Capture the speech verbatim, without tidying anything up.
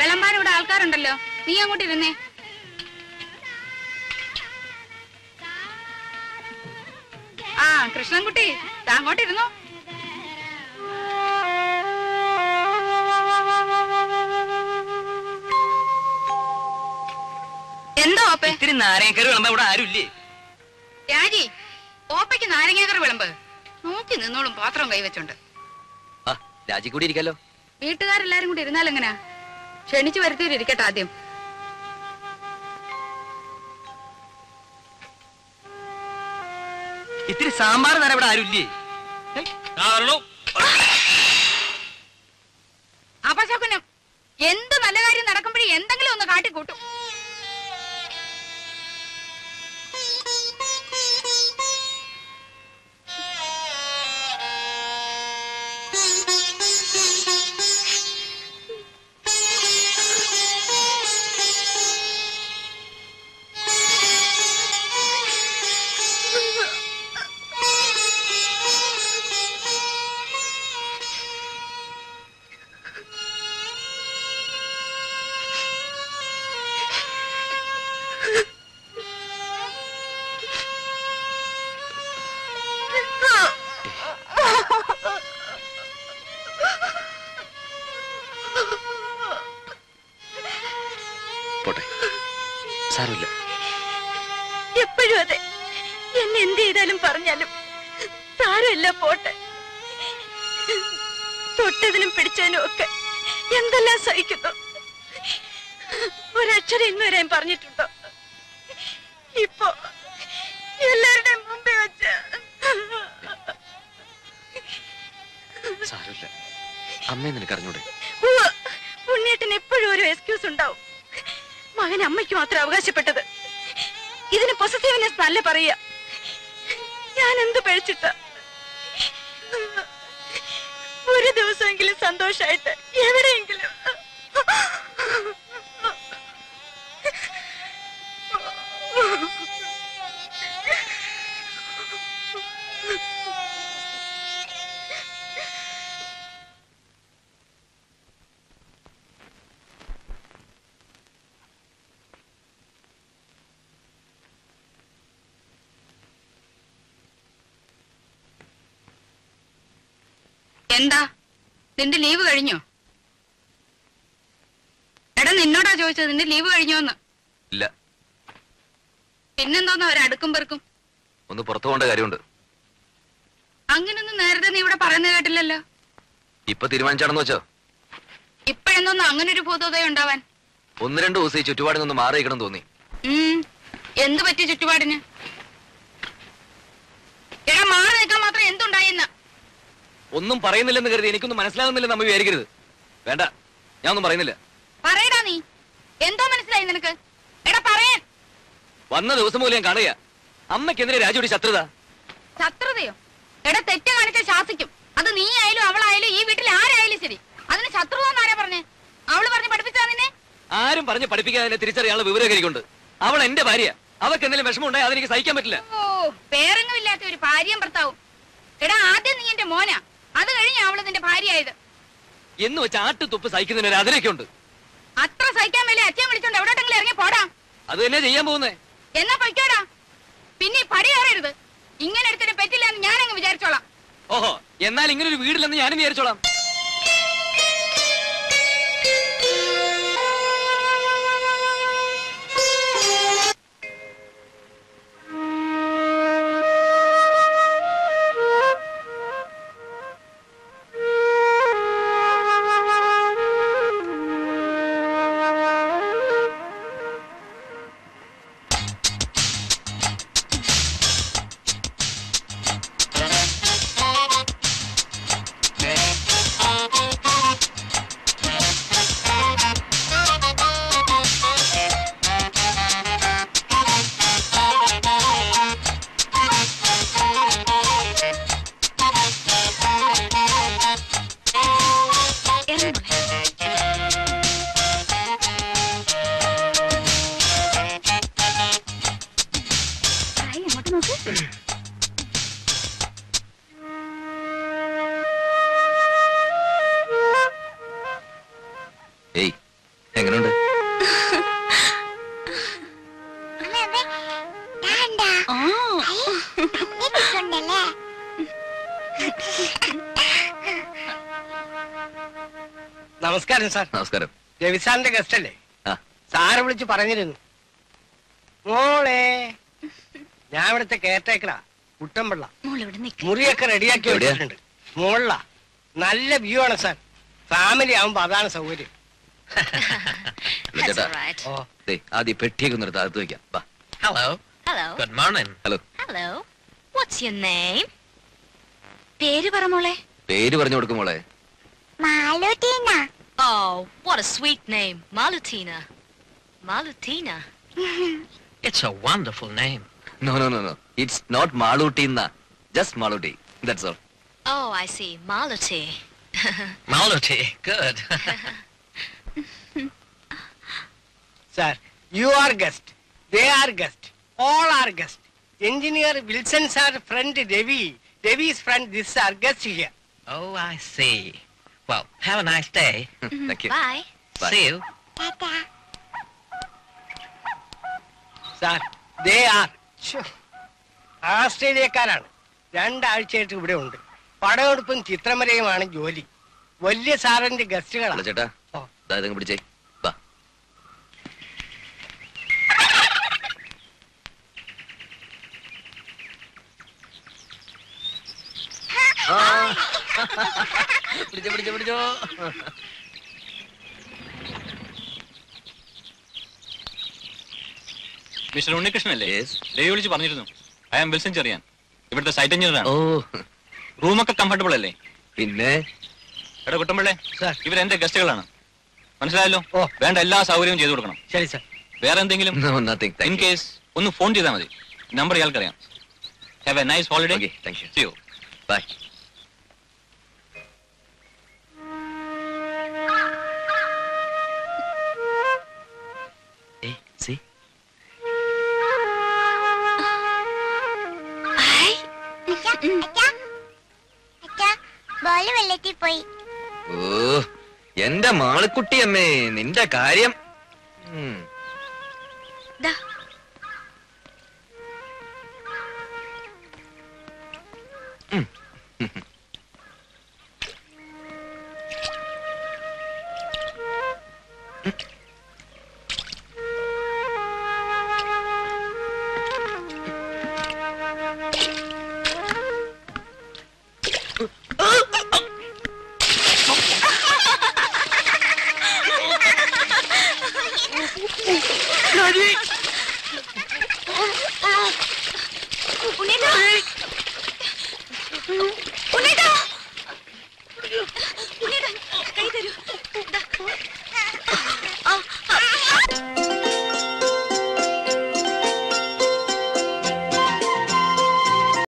വിളമ്പാൻ ഇവിടെ ആൾക്കാരുണ്ടല്ലോ, നീ അങ്ങോട്ടിരുന്നേ. ആ കൃഷ്ണൻകുട്ടി അങ്ങോട്ടിരുന്നു. എന്തോ ഇത്തിരി നാരങ്ങക്കറി വിളമ്പ ഇവിടെ ആരുല്ലേ? രാജി ഓപ്പയ്ക്ക് നാരങ്ങക്കറി വിളമ്പ്. നോക്കി നിന്നോളും പാത്രം കൈവച്ചുണ്ട്. രാജി കൂടി ഇരിക്കാലോ. വീട്ടുകാരെല്ലാരും കൂടി ഇരുന്നാൽ എങ്ങനാ? ക്ഷണിച്ചു വരുത്തിയിരിക്കട്ടെ ആദ്യം. ഇത്തിരി സാമ്പാർ നേരം ഇവിടെ ആരുല്ലേ? അപശകുനം. എന്ത് നല്ല കാര്യം നടക്കുമ്പോഴേ എന്തെങ്കിലും ഒന്ന് കാട്ടിക്കൂട്ടും. എന്താ നിന്റെ ലീവ് കഴിഞ്ഞോ? എടാ നിന്നോടാ ചോദിച്ചത്, നിന്റെ ലീവ് കഴിഞ്ഞോന്ന്. ഇല്ല. പിന്നെന്തോന്ന് അവരടുക്കും പെറുക്കും. ഒന്ന് പുറത്തു പോകേണ്ട കാര്യമുണ്ട്. അങ്ങനൊന്നും നേരത്തെ നീ ഇവിടെ പറയുന്നത് കേട്ടില്ലല്ലോ. ഇപ്പൊ തീരുമാനിച്ചാണെന്ന് വെച്ചോ? ഇപ്പഴെന്തോന്ന് അങ്ങനൊരു ഭൂതോദയം ഉണ്ടാവാൻ? ഒന്ന് രണ്ടു ദിവസം ഈ ചുറ്റുപാടിനൊന്ന് മാറിയിരിക്കണം തോന്നി. എന്ത് പറ്റി ചുറ്റുപാടിന്? എടാ മാറി നിൽക്കാൻ മാത്രം എന്തുണ്ടായെന്ന? ഒന്നും പറയുന്നില്ലെന്ന് കരുതി എനിക്കൊന്നും മനസ്സിലാകുന്നില്ല നമ്മൾ വിചാരിക്കരുത്. വേണ്ട, ഞാൻ ഒന്നും പറയുന്നില്ല. പറയടാ, നീ എന്തോ മനസ്സിലായി നിനക്ക്? എടാ പറയാൻ വന്ന ദിവസം പോലും ഞാൻ കാണുക. അമ്മക്കെതിരെ രാജോടി ശത്രുത. ശത്രുതയോ? എടാ തെറ്റ് കാണിച്ച ശാസിക്കും. അത് നീ ആയാലും അവളായാലും ഈ വീട്ടിൽ ആരായാലും ശരി. അതിന് ശത്രുത എന്നാരാ പറഞ്ഞേ? അവള് പറഞ്ഞ് പഠിപ്പിച്ചാ നിന്നെ? ആരും പറഞ്ഞ് പഠിപ്പിക്കാതെ തിരിച്ചറിയാനുള്ള വിവരകരിക്കുണ്ട്. അവൾ എന്റെ ഭാര്യ. അവർക്ക് എന്തെങ്കിലും വിഷമം ഉണ്ടായി അതെനിക്ക് സഹിക്കാൻ പറ്റില്ല. ഓ, പേരെങ്ങും ഇല്ലാത്ത ഒരു ഭാര്യയും ഭർത്താവും. എടാ ആദ്യം നീ എന്റെ മോനാ, അത് കഴിഞ്ഞ അവള് നിന്റെ ഭാര്യയായത് എന്ന് വെച്ച് ആട്ടുതുപ്പ് സഹിക്കുന്നതിന് അതിലൊക്കെ ഉണ്ട്. അത്ര സഹിക്കാൻ മേലെ അച്ഛൻ വിളിച്ചോണ്ട് എവിടെയെങ്കിലും ഇറങ്ങി പോടാ. അത് തന്നെ ചെയ്യാൻ പോകുന്നേ. എന്നാ പൊയ്ക്കോടാ, പിന്നെ പടി കയറരുത്. ഇങ്ങനെ എടുത്തിട്ട് പറ്റില്ല എന്ന് ഞാനങ്ങ് വിചാരിച്ചോളാം. ഓഹോ, എന്നാൽ ഇങ്ങനൊരു വീടില്ലെന്ന് ഞാനും വിചാരിച്ചോളാം. നമസ്കാരം സാർ. നമസ്കാരം. രവിസാറിന്റെ ഗസ്റ്റ് അല്ലേ? സാറ് വിളിച്ചു പറഞ്ഞിരുന്നു മോളെ ഞാൻ ഇവിടുത്തെ കേട്ടേക്കടാ കുട്ടമ്പിള്ള മുറിയൊക്കെ റെഡിയാക്കി വെച്ചിട്ടുണ്ട്. മോളിലാ നല്ല വ്യൂ ആണ് സാർ. ഫാമിലി ആവുമ്പോ അതാണ് സൗകര്യം. ആദ്യം പെട്ടിയൊക്കെ നിർത്താം, അകത്ത് വയ്ക്കാം. Hello. Hello. Good morning. Hello. Hello. What's your name? പേര് പറ മോളെ. പേര് പറഞ്ഞു കൊടുക്ക് മോളെ. മാലൂട്ടീന. Oh what a sweet name. മാലൂട്ടീന. മാലൂട്ടീന. It's a wonderful name. No no no no. It's not Malooty, just Malooty. That's all. Oh, I see. Malooty. Malooty. Good. Sir, you are guest. They are guest. All are guest. Engineer Wilson's our friend Devi. Devi's friend. This are guest here. Oh, I see. Well, have a nice day. Mm-hmm. Thank you. Bye. Bye. See you. Tata. Sir, they are. ആസ്ട്രേലിയക്കാരാണ്. രണ്ടാഴ്ചയായിട്ട് ഇവിടെ ഉണ്ട്. പടമെടുപ്പും ചിത്രമരയുമാണ് ജോലി. വലിയ സാറിന്റെ ഗസ്റ്റുകളാണ്. ചേട്ടാ ദാ പിടിച്ചേ. മിസ്റ്റർ ഉണ്ണികൃഷ്ണൻ അല്ലേ? ദേവി വിളിച്ച് പറഞ്ഞിരുന്നു. I am Wilson ജറിയാൻ. ഇവിടുത്തെ സൈറ്റ് എഞ്ചിനീയറാണ്. ഓ റൂമൊക്കെ കംഫർട്ടബിൾ അല്ലേ? പിന്നെ എടാ കുട്ടമ്പിള്ളേ, ഇവരെന്റെ ഗസ്റ്റുകളാണ്. മനസ്സിലായല്ലോ? വേണ്ട എല്ലാ സൗകര്യവും ചെയ്തു കൊടുക്കണം. ശരി സാർ. വേറെ എന്തെങ്കിലും? ഇൻ കേസ് ഒന്ന് ഫോൺ ചെയ്താൽ മതി. നമ്പർ ഇയാൾക്കറിയാം. Have a nice holiday. Thank you. See you. Bye. A C പോയി. ഓ എന്റെ മാളിക്കുട്ടിയമ്മേ, നിന്റെ കാര്യം.